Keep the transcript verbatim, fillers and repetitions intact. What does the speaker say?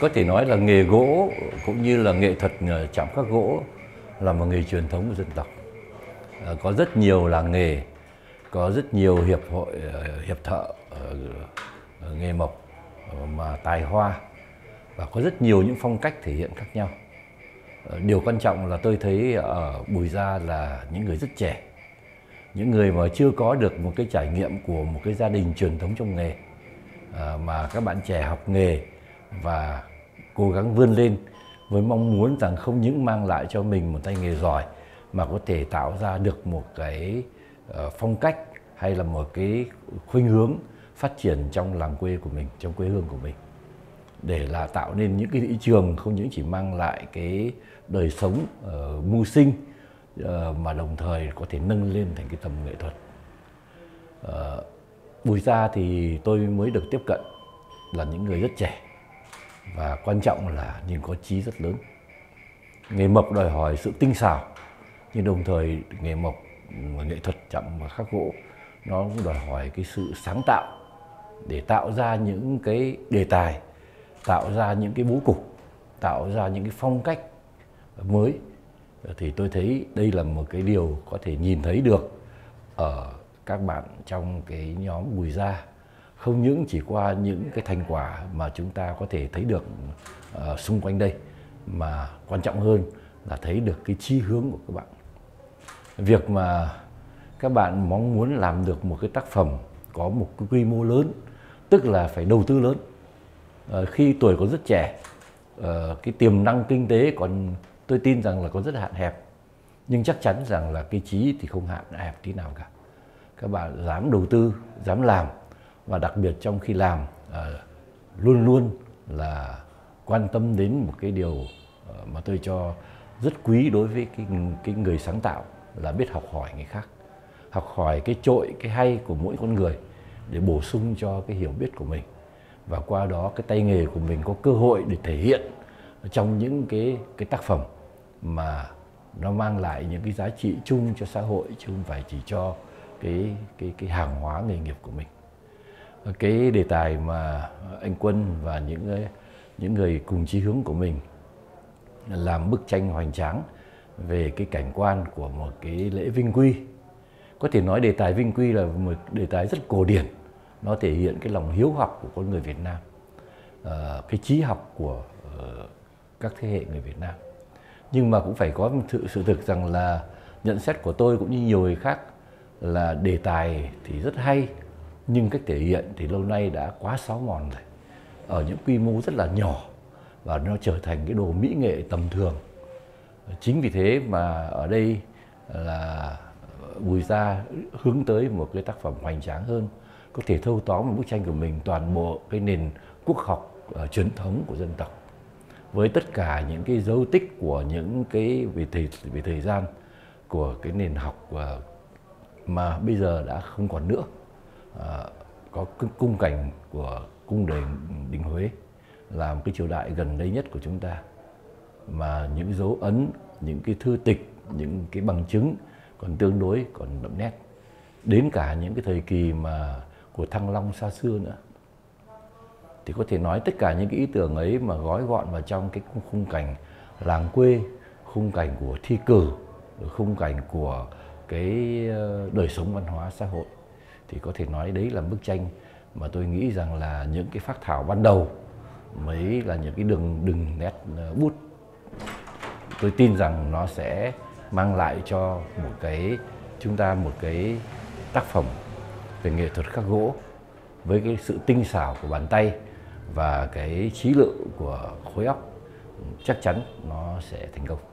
Có thể nói là nghề gỗ cũng như là nghệ thuật chạm khắc gỗ là một nghề truyền thống của dân tộc. Có rất nhiều làng nghề, có rất nhiều hiệp hội, hiệp thợ nghề mộc mà tài hoa, và có rất nhiều những phong cách thể hiện khác nhau. Điều quan trọng là tôi thấy ở Bùi Gia là những người rất trẻ, những người mà chưa có được một cái trải nghiệm của một cái gia đình truyền thống trong nghề, mà các bạn trẻ học nghề và cố gắng vươn lên với mong muốn rằng không những mang lại cho mình một tay nghề giỏi mà có thể tạo ra được một cái phong cách hay là một cái khuynh hướng phát triển trong làng quê của mình, trong quê hương của mình, để là tạo nên những cái thị trường không những chỉ mang lại cái đời sống uh, mưu sinh uh, mà đồng thời có thể nâng lên thành cái tầm nghệ thuật. Uh, Bùi Gia thì tôi mới được tiếp cận là những người rất trẻ, và quan trọng là nhìn có chí rất lớn. Nghề mộc đòi hỏi sự tinh xảo, nhưng đồng thời nghề mộc, nghệ thuật chạm và khắc gỗ nó cũng đòi hỏi cái sự sáng tạo để tạo ra những cái đề tài, tạo ra những cái bố cục, tạo ra những cái phong cách mới. Thì tôi thấy đây là một cái điều có thể nhìn thấy được ở các bạn trong cái nhóm Bùi Gia, không những chỉ qua những cái thành quả mà chúng ta có thể thấy được uh, xung quanh đây, mà quan trọng hơn là thấy được cái chí hướng của các bạn. Việc mà các bạn mong muốn làm được một cái tác phẩm có một cái quy mô lớn, tức là phải đầu tư lớn. Khi tuổi còn rất trẻ, cái tiềm năng kinh tế còn, tôi tin rằng là còn rất hạn hẹp, nhưng chắc chắn rằng là cái chí thì không hạn hẹp tí nào cả. Các bạn dám đầu tư, dám làm, và đặc biệt trong khi làm luôn luôn là quan tâm đến một cái điều mà tôi cho rất quý đối với cái, cái người sáng tạo là biết học hỏi người khác, học hỏi cái trội, cái hay của mỗi con người để bổ sung cho cái hiểu biết của mình. Và qua đó cái tay nghề của mình có cơ hội để thể hiện trong những cái, cái tác phẩm mà nó mang lại những cái giá trị chung cho xã hội, chứ không phải chỉ cho cái, cái, cái hàng hóa nghề nghiệp của mình. Cái đề tài mà anh Quân và những, những người cùng chí hướng của mình làm bức tranh hoành tráng về cái cảnh quan của một cái lễ vinh quy. Có thể nói đề tài vinh quy là một đề tài rất cổ điển. Nó thể hiện cái lòng hiếu học của con người Việt Nam, cái trí học của các thế hệ người Việt Nam. Nhưng mà cũng phải có một sự thực rằng là nhận xét của tôi cũng như nhiều người khác là đề tài thì rất hay, nhưng cách thể hiện thì lâu nay đã quá xáo mòn rồi, ở những quy mô rất là nhỏ, và nó trở thành cái đồ mỹ nghệ tầm thường. Chính vì thế mà ở đây là Bùi Gia hướng tới một cái tác phẩm hoành tráng hơn, có thể thâu tóm một bức tranh của mình toàn bộ cái nền quốc học uh, truyền thống của dân tộc, với tất cả những cái dấu tích của những cái về thời, về thời gian của cái nền học uh, mà bây giờ đã không còn nữa. Uh, có cung cảnh của cung đền đình Huế là một cái triều đại gần đây nhất của chúng ta, mà những dấu ấn, những cái thư tịch, những cái bằng chứng còn tương đối, còn đậm nét, đến cả những cái thời kỳ mà của Thăng Long xa xưa nữa. Thì có thể nói tất cả những cái ý tưởng ấy mà gói gọn vào trong cái khung cảnh làng quê, khung cảnh của thi cử, khung cảnh của cái đời sống văn hóa xã hội, thì có thể nói đấy là bức tranh mà tôi nghĩ rằng là những cái phác thảo ban đầu mới là những cái đường đường nét bút. Tôi tin rằng nó sẽ mang lại cho một cái chúng ta một cái tác phẩm về nghệ thuật khắc gỗ với cái sự tinh xảo của bàn tay và cái trí lực của khối óc, chắc chắn nó sẽ thành công.